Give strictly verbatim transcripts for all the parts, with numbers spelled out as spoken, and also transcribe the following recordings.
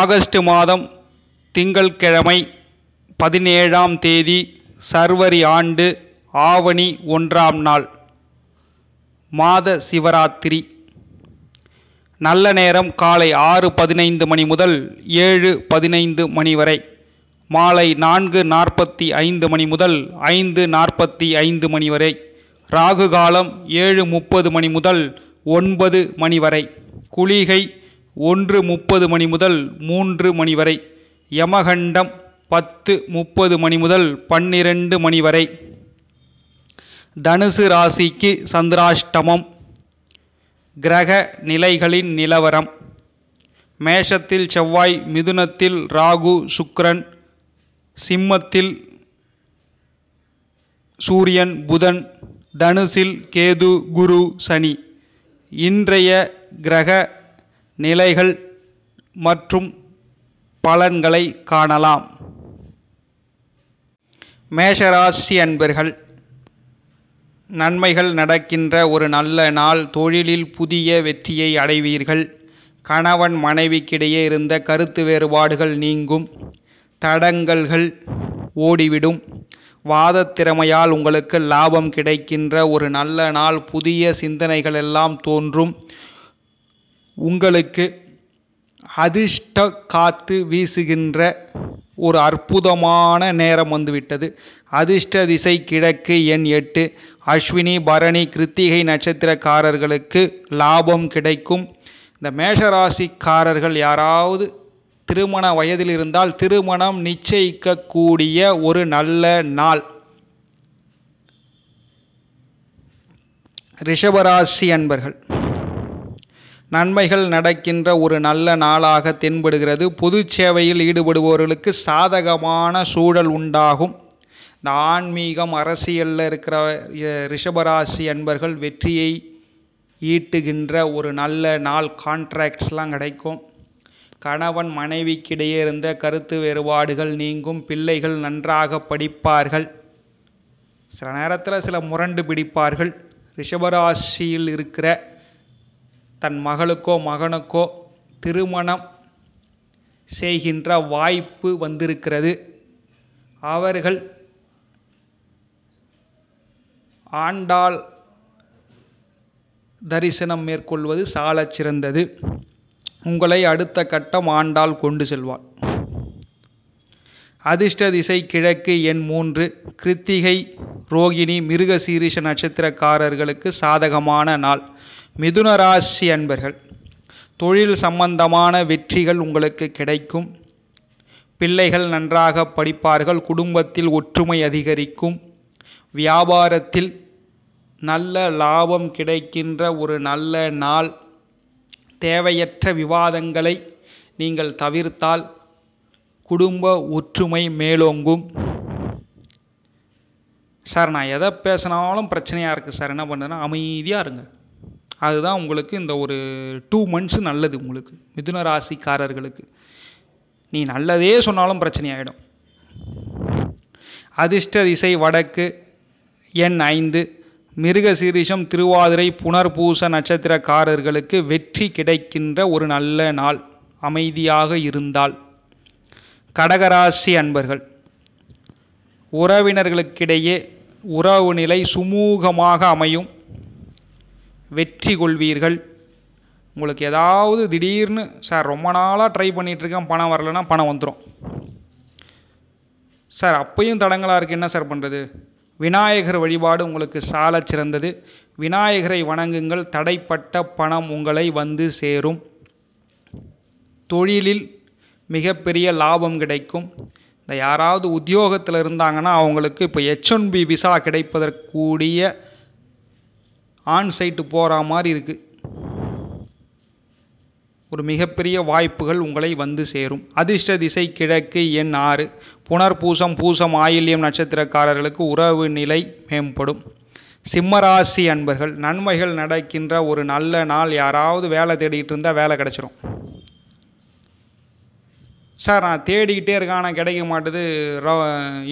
August மாதம் திங்கட்கிழமை பதினேழாம் தேதி சர்வரி ஆண்டு ஆவணி ஒன்றாம் நாள் மாத சிவராத்திரி. நல்ல நேரம் காலை ஆறு பதினைந்து மணி முதல் ஏழு பதினைந்து மணி வரை, மாலை நான்கு நாற்பத்தி ஐந்து மணி முதல் ஐந்து நாற்பத்தி ஐந்து மணி வரை, ராகு காலம் ஏழு முப்பது மணி முதல் ஒன்பது மணி வரை, குளிகை ஒன்று முப்பது மணி முதல் மூன்று மணி வரை, யமகண்டம் பத்து முப்பது மணி முதல் பன்னிரண்டு மணி வரை. தனுசு ராசிக்கு சந்திராஷ்டமம். கிரக நிலைகளின் நிலவரம்: மேஷத்தில் செவ்வாய், மிதுனத்தில் ராகு சுக்கிரன், சிம்மத்தில் சூரியன் புதன், தனுசில் கேது குரு சனி. இன்றைய கிரக நிலைகள் மற்றும் பலன்களை காணலாம். மேஷராசி அன்பர்கள், நன்மைகள் நடக்கின்ற ஒரு நல்ல நாள். தொழிலில் புதிய வெற்றியை அடைவீர்கள். கணவன் மனைவிக்கிடையே இருந்த கருத்து வேறுபாடுகள் நீங்கும். தடங்கல்கள் ஓடிவிடும். வாதத்திறமையால் உங்களுக்கு லாபம் கிடைக்கின்ற ஒரு நல்ல நாள். புதிய சிந்தனைகள் எல்லாம் தோன்றும். உங்களுக்கு அதிர்ஷ்ட காத்து வீசுகின்ற ஒரு அற்புதமான நேரம் வந்துவிட்டது. அதிர்ஷ்ட திசை கிழக்கு, எண் எட்டு. அஸ்வினி பரணி கிருத்திகை நட்சத்திரக்காரர்களுக்கு லாபம் கிடைக்கும். இந்த மேஷராசிக்காரர்கள் யாராவது திருமண வயதில் இருந்தால் திருமணம் நிச்சயிக்கக்கூடிய ஒரு நல்ல நாள். ரிஷபராசி அன்பர்கள், நன்மைகள் நடக்கின்ற ஒரு நல்ல நாளாக தென்படுகிறது. பொது சேவையில் ஈடுபடுபவர்களுக்கு சாதகமான சூழல் உண்டாகும். இந்த ஆன்மீகம் அரசியலில் இருக்கிற ரிஷபராசி அன்பர்கள் வெற்றியை ஈட்டுகின்ற ஒரு நல்ல நாள். கான்ட்ராக்ட்ஸ்லாம் கிடைக்கும். கணவன் மனைவிக்கிடையே இருந்த கருத்து வேறுபாடுகள் நீங்கும். பிள்ளைகள் நன்றாக படிப்பார்கள். சில நேரத்தில் சில முரண்டு பிடிப்பார்கள். ரிஷபராசியில் இருக்கிற தன் மகளுக்கோ மகனுக்கோ திருமணம் செய்கின்ற வாய்ப்பு வந்திருக்கிறது. அவர்கள் ஆண்டாள் தரிசனம் மேற்கொள்வது சாலச் சிறந்தது. உங்களை அடுத்த கட்டம் ஆண்டாள் கொண்டு செல்வாள். அதிர்ஷ்ட திசை கிழக்கு, எண் மூன்று. கிருத்திகை ரோகிணி மிருகசீரிஷ நட்சத்திரக்காரர்களுக்கு சாதகமான நாள். மிதுன ராசி அன்பர்கள், தொழில் சம்பந்தமான வெற்றிகள் உங்களுக்கு கிடைக்கும். பிள்ளைகள் நன்றாக படிப்பார்கள். குடும்பத்தில் ஒற்றுமை அதிகரிக்கும். வியாபாரத்தில் நல்ல லாபம் கிடைக்கின்ற ஒரு நல்ல நாள். தேவையற்ற விவாதங்களை நீங்கள் தவிர்த்தால் குடும்ப ஒற்றுமை மேலோங்கும். சார், நான் எதை பேசினாலும் பிரச்சனையாக இருக்குது சார், என்ன பண்ணுறேன்னா அமைதியாக இருங்க. அதுதான் உங்களுக்கு இந்த ஒரு டூ மந்த்ஸ் நல்லது. உங்களுக்கு மிதுன ராசிக்காரர்களுக்கு நீ நல்லதே சொன்னாலும் பிரச்சனையாயிடும். அதிர்ஷ்ட திசை வடக்கு, எண் ஐந்து. மிருகசீரிஷம் திருவாதிரை புனர்பூச நட்சத்திரக்காரர்களுக்கு வெற்றி கிடைக்கின்ற ஒரு நல்ல நாள் அமைதியாக இருந்தால். கடகராசி அன்பர்கள், உறவினர்களுக்கிடையே உறவு நிலை சுமூகமாக அமையும். வெற்றி கொள்வீர்கள். உங்களுக்கு ஏதாவது திடீர்னு சார் ரொம்ப நாளாக ட்ரை பண்ணிகிட்ருக்கேன், பணம் வரலைன்னா பணம் வந்துடும் சார், அப்பையும் தடங்களாக இருக்குது, என்ன சார் பண்ணுறது? விநாயகர் வழிபாடு உங்களுக்கு சால சிறந்தது. விநாயகரை வணங்குங்கள். தடைப்பட்ட பணம் உங்களை வந்து சேரும். தொழிலில் மிகப்பெரிய லாபம் கிடைக்கும். இந்த யாராவது உத்தியோகத்தில் இருந்தாங்கன்னா அவங்களுக்கு இப்போ எச் ஒன் பி விசா கிடைப்பதற்கூடிய ஆன்சைட்டு போகிற மாதிரி இருக்குது. ஒரு மிகப்பெரிய வாய்ப்புகள் உங்களை வந்து சேரும். அதிர்ஷ்ட திசை கிழக்கு, எண் ஆறு. புனர்பூசம் பூசம் ஆயில்யம் நட்சத்திரக்காரர்களுக்கு உறவு நிலை மேம்படும். சிம்மராசி அன்பர்கள், நன்மைகள் நடக்கின்ற ஒரு நல்ல நாள். யாராவது வேலை தேடிக்கிட்டு இருந்தால் வேலை கிடச்சிரும். சார், நான் தேடிக்கிட்டே இருக்கேன் ஆனால் கிடைக்க மாட்டுது,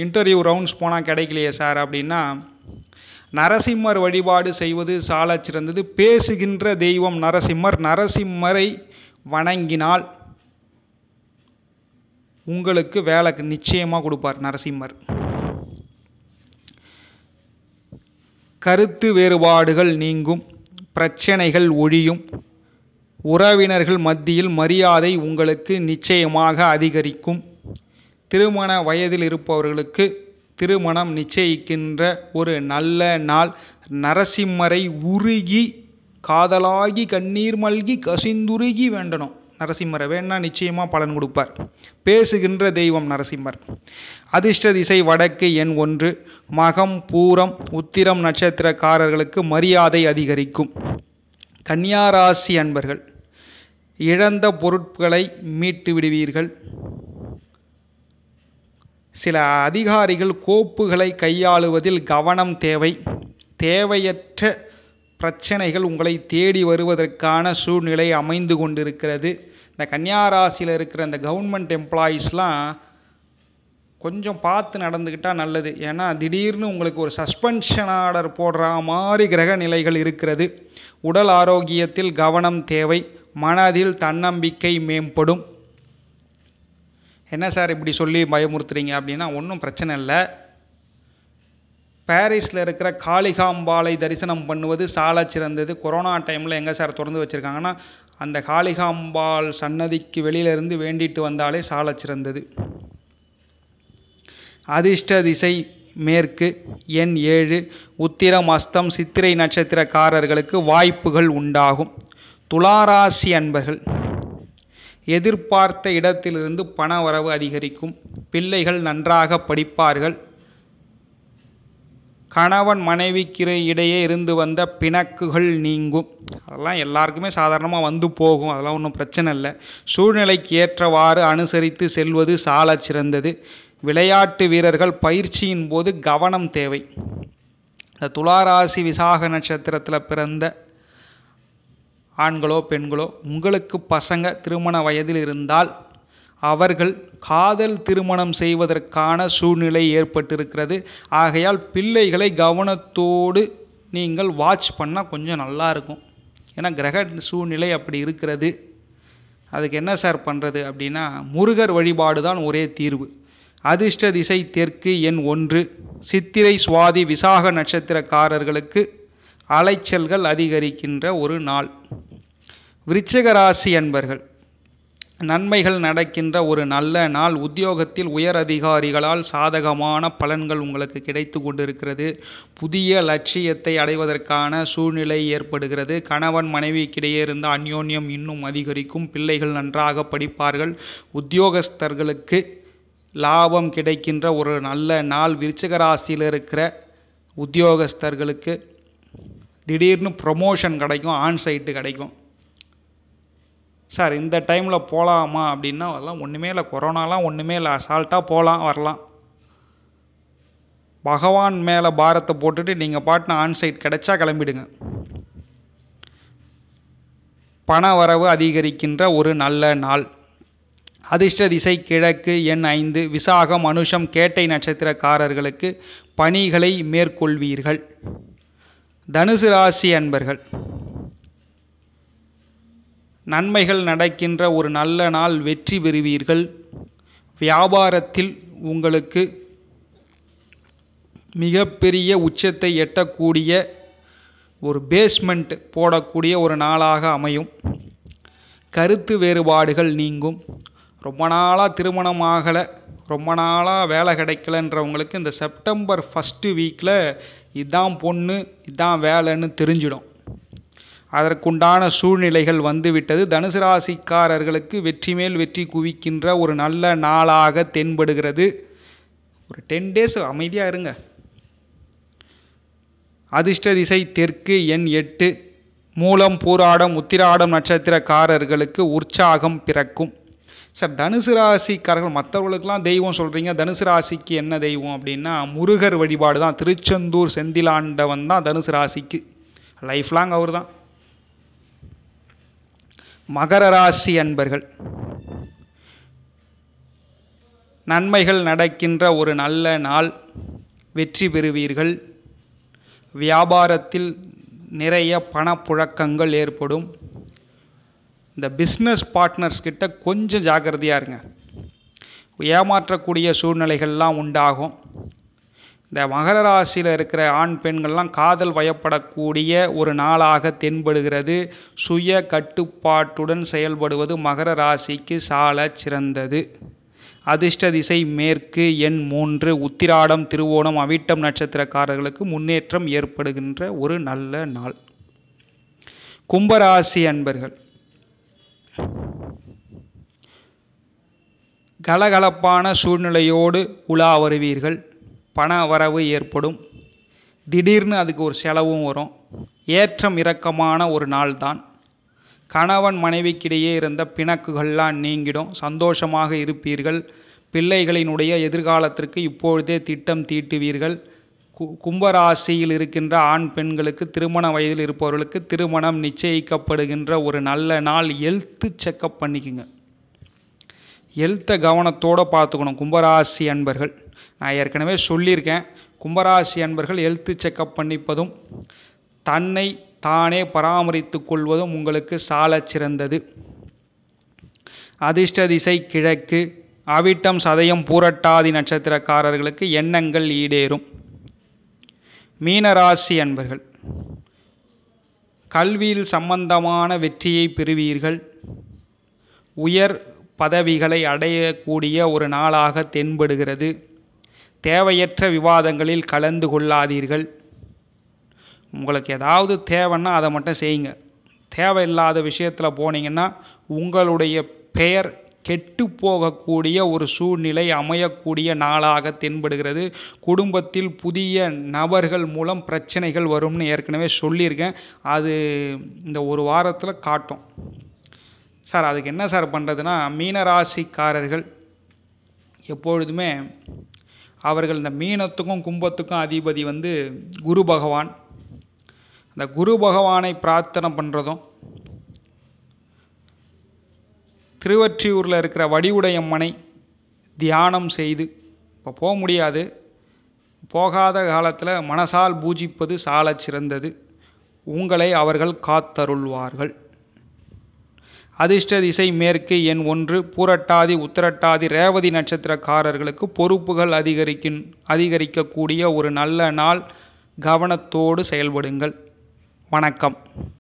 இன்டர்வியூ ரவுண்ட்ஸ் போனால் கிடைக்கலையே சார் அப்படின்னா நரசிம்மர் வழிபாடு செய்வது சால சிறந்தது. பேசுகின்ற தெய்வம் நரசிம்மர். நரசிம்மரை வணங்கினால் உங்களுக்கு வேலை நிச்சயமாக கொடுப்பார் நரசிம்மர். கருத்து வேறுபாடுகள் நீங்கும், பிரச்சனைகள் ஒழியும், உறவினர்கள் மத்தியில் மரியாதை உங்களுக்கு நிச்சயமாக அதிகரிக்கும். திருமண வயதில் இருப்பவர்களுக்கு திருமணம் நிச்சயிக்கின்ற ஒரு நல்ல நாள். நரசிம்மரை உருகி காதலாகி கண்ணீர் மல்கி கசிந்துருகி வேண்டணும். நரசிம்மரை வேணா நிச்சயமாக பலன் கொடுப்பார். பேசுகின்ற தெய்வம் நரசிம்மர். அதிர்ஷ்ட திசை வடக்கு, எண் ஒன்று. மகம் பூரம் உத்திரம் நட்சத்திரக்காரர்களுக்கு மரியாதை அதிகரிக்கும். கன்னியாராசி அன்பர்கள், இழந்த பொருட்களை மீட்டு விடுவீர்கள். சில அதிகாரிகள் கோப்புகளை கையாளுவதில் கவனம் தேவை. தேவையற்ற பிரச்சனைகள் உங்களை தேடி வருவதற்கான சூழ்நிலை அமைந்து கொண்டிருக்கிறது. இந்த கன்னியாராசியில் இருக்கிற அந்த கவர்மெண்ட் எம்ப்ளாயீஸ்லாம் கொஞ்சம் பார்த்து நடந்துக்கிட்டால் நல்லது. ஏன்னா திடீர்னு உங்களுக்கு ஒரு சஸ்பென்ஷன் ஆர்டர் போடுற மாதிரி கிரக நிலைகள் இருக்கிறது. உடல் ஆரோக்கியத்தில் கவனம் தேவை. மனதில் தன்னம்பிக்கை மேம்படும். என்ன சார் இப்படி சொல்லி பயமுறுத்துறீங்க அப்படின்னா ஒன்றும் பிரச்சனை இல்லை. பாரிஸில் இருக்கிற காளிகாம்பாலை தரிசனம் பண்ணுவது சால சிறந்தது. கொரோனா டைமில் எங்கே சார் திறந்து வச்சுருக்காங்கன்னா அந்த காளிகாம்பாள் சன்னதிக்கு வெளியிலிருந்து வேண்டிட்டு வந்தாலே சால சிறந்தது. அதிர்ஷ்ட திசை மேற்கு, எண் ஏழு. உத்திரம் அஸ்தம் சித்திரை நட்சத்திரக்காரர்களுக்கு வாய்ப்புகள் உண்டாகும். துளாராசி அன்பர்கள், எதிர்பார்த்த இடத்திலிருந்து பண வரவு அதிகரிக்கும். பிள்ளைகள் நன்றாக படிப்பார்கள். கணவன் மனைவிக்கு இடையே இருந்து வந்த பிணக்குகள் நீங்கும். அதெல்லாம் எல்லாருக்குமே சாதாரணமாக வந்து போகும், அதெல்லாம் ஒன்றும் பிரச்சனை இல்லை. சூழ்நிலைக்கு ஏற்றவாறு அனுசரித்து செல்வது சால சிறந்தது. விளையாட்டு வீரர்கள் பயிற்சியின் போது கவனம் தேவை. இந்த துளாராசி விசாக நட்சத்திரத்தில் பிறந்த ஆண்களோ பெண்களோ, உங்களுக்கு பசங்க திருமண வயதில் இருந்தால் அவர்கள் காதல் திருமணம் செய்வதற்கான சூழ்நிலை ஏற்பட்டிருக்கிறது. ஆகையால் பிள்ளைகளை கவனத்தோடு நீங்கள் வாட்ச் பண்ணால் கொஞ்சம் நல்லாயிருக்கும். ஏன்னா கிரக சூழ்நிலை அப்படி இருக்கிறது. அதுக்கு என்ன சார் பண்ணுறது அப்படின்னா முருகர் வழிபாடு தான் ஒரே தீர்வு. அதிர்ஷ்ட திசை தெற்கு, எண் ஒன்று. சித்திரை சுவாதி விசாக நட்சத்திரக்காரர்களுக்கு அலைச்சல்கள் அதிகரிக்கின்ற ஒரு நாள். விருச்சிக ராசி அன்பர்கள், நன்மைகள் நடக்கின்ற ஒரு நல்ல நாள். உத்தியோகத்தில் உயர் அதிகாரிகளால் சாதகமான பலன்கள் உங்களுக்கு கிடைத்து கொண்டிருக்கிறது. புதிய லட்சியத்தை அடைவதற்கான சூழ்நிலை ஏற்படுகிறது. கணவன் மனைவிக்கிடையே இருந்த அந்யோன்யம் இன்னும் அதிகரிக்கும். பிள்ளைகள் நன்றாக படிப்பார்கள். உத்தியோகஸ்தர்களுக்கு லாபம் கிடைக்கின்ற ஒரு நல்ல நாள். விருச்சிக ராசியில் இருக்கிற உத்தியோகஸ்தர்களுக்கு திடீர்னு ப்ரமோஷன் கிடைக்கும், ஆன்சைட்டு கிடைக்கும். சார் இந்த டைமில் போகலாமா அப்படின்னா அதெல்லாம் ஒன்றுமே இல்லை, கொரோனாலாம் ஒன்றுமே இல்லை, அசால்ட்டாக போகலாம் வரலாம். பகவான் மேலே பாரத்தை போட்டுட்டு நீங்கள் பாட்டின ஆன்சைட் கிடைச்சா கிளம்பிடுங்க. பண வரவு அதிகரிக்கின்ற ஒரு நல்ல நாள். அதிர்ஷ்ட திசை கிழக்கு, எண் ஐந்து. விசாகம் அனுஷம் கேட்டை நட்சத்திரக்காரர்களுக்கு பணிகளை மேற்கொள்வீர்கள். தனுசு ராசி அன்பர்கள், நன்மைகள் நடக்கின்ற ஒரு நல்ல நாள். வெற்றி பெறுவீர்கள். வியாபாரத்தில் உங்களுக்கு மிகப்பெரிய உச்சத்தை எட்டக்கூடிய ஒரு பேஸ்மெண்ட் போடக்கூடிய ஒரு நாளாக அமையும். கருத்து வேறுபாடுகள் நீங்கும். ரொம்ப நாளாக திருமணம் ஆகலை, ரொம்ப நாளாக வேலை கிடைக்கலன்றவங்களுக்கு இந்த செப்டம்பர் ஃபஸ்ட்டு வீக்கில் இதான் பொண்ணு இதான் வேலைன்னு தெரிஞ்சிடும். அதற்குண்டான சூழ்நிலைகள் வந்துவிட்டது. தனுசு ராசிக்காரர்களுக்கு வெற்றி மேல் வெற்றி குவிக்கின்ற ஒரு நல்ல நாளாக தென்படுகிறது. ஒரு டென் டேஸ் அமைதியாக இருங்க. அதிர்ஷ்ட திசை தெற்கு, எண் எட்டு. மூலம் பூராடம் உத்திராடம் நட்சத்திரக்காரர்களுக்கு உற்சாகம் பிறக்கும். சார் தனுசு ராசிக்காரர்கள் மற்றவர்களுக்கெல்லாம் தெய்வம் சொல்கிறீங்க, தனுசு ராசிக்கு என்ன தெய்வம் அப்படின்னா முருகர் வழிபாடு தான். திருச்செந்தூர் செந்திலாண்டவன் தான் தனுசு ராசிக்கு, லைஃப் லாங் அவர் தான். மகர ராசி அன்பர்கள், நன்மைகள் நடக்கின்ற ஒரு நல்ல நாள். வெற்றி பெறுவீர்கள். வியாபாரத்தில் நிறைய பணப்புழக்கங்கள் ஏற்படும். இந்த பிஸ்னஸ் பார்ட்னர்ஸ் கிட்ட கொஞ்சம் ஜாக்கிரதையாக இருங்க. ஏமாற்றக்கூடிய சூழ்நிலைகள்லாம் உண்டாகும். இந்த மகர ராசியில் இருக்கிற ஆண் பெண்கள்லாம் காதல் வயப்படக்கூடிய ஒரு நாளாக தென்படுகிறது. சுய கட்டுப்பாட்டுடன் செயல்படுவது மகர ராசிக்கு சால சிறந்தது. அதிர்ஷ்ட திசை மேற்கு, எண் மூன்று, உத்திராடம் திருவோணம் அவிட்டம் நட்சத்திரக்காரர்களுக்கு முன்னேற்றம் ஏற்படுகின்ற ஒரு நல்ல நாள். கும்பராசி அன்பர்கள், கலகலப்பான சூழ்நிலையோடு உலா வருவீர்கள். பண வரவு ஏற்படும். திடீர்னு அதுக்கு ஒரு செலவும் வரும். ஏற்றம் இறக்கமான ஒரு நாள்தான். கணவன் மனைவிக்கிடையே இருந்த பிணக்குகள்லாம் நீங்கிடும். சந்தோஷமாக இருப்பீர்கள். பிள்ளைகளினுடைய எதிர்காலத்திற்கு இப்பொழுதே திட்டம் தீட்டுவீர்கள். கு கும்பராசியில் இருக்கின்ற ஆண் பெண்களுக்கு, திருமண வயதில் இருப்பவர்களுக்கு திருமணம் நிச்சயிக்கப்படுகின்ற ஒரு நல்ல நாள். ஹெல்த்து செக்கப் பண்ணிக்குங்க. ஹெல்த்தை கவனத்தோடு பார்த்துக்கணும் கும்பராசி அன்பர்கள். நான் ஏற்கனவே சொல்லியிருக்கேன், கும்பராசி அன்பர்கள் ஹெல்த்து செக்கப் பண்ணிப்பதும் தன்னை தானே பராமரித்து கொள்வதும் உங்களுக்கு சால சிறந்தது. அதிர்ஷ்ட திசை கிழக்கு, அவிட்டம் சதயம் பூரட்டாதி நட்சத்திரக்காரர்களுக்கு எண்ணங்கள் ஈடேறும். மீனராசி அன்பர்கள், கல்வியில் சம்பந்தமான வெற்றியை பெறுவீர்கள். உயர் பதவிகளை அடையக்கூடிய ஒரு நாளாக தென்படுகிறது. தேவையற்ற விவாதங்களில் கலந்து கொள்ளாதீர்கள். உங்களுக்கு ஏதாவது தேவைன்னா அதை மட்டும் செய்யுங்க. தேவையில்லாத விஷயத்தில் போனீங்கன்னா உங்களுடைய பெயர் கெட்டு போகக்கூடிய ஒரு சூழ்நிலை அமையக்கூடிய நாளாக தென்படுகிறது. குடும்பத்தில் புதிய நபர்கள் மூலம் பிரச்சனைகள் வரும்னு ஏற்கனவே சொல்லியிருக்கேன். அது இந்த ஒரு வாரத்தில் காட்டும். சார் அதுக்கு என்ன சார் பண்ணுறதுன்னா, மீனராசிக்காரர்கள் எப்பொழுதுமே அவர்கள் இந்த மீனத்துக்கும் கும்பத்துக்கும் அதிபதி வந்து குரு பகவான். அந்த குரு பகவானை பிரார்த்தனை பண்ணுறதும், திருவொற்றியூரில் இருக்கிற வடிவுடையம்மனை தியானம் செய்து, இப்போ போக முடியாது, போகாத காலத்தில் மனசால் பூஜிப்பது சால சிறந்தது. உங்களை அவர்கள் காத்தருள்வார்கள். அதிர்ஷ்ட திசை மேற்கு, எண் ஒன்று, பூரட்டாதி உத்திரட்டாதி ரேவதி நட்சத்திரக்காரர்களுக்கு பொறுப்புகள் அதிகரிக்கின் அதிகரிக்கக்கூடிய ஒரு நல்ல நாள். கவனத்தோடு செயல்படுங்கள். வணக்கம்.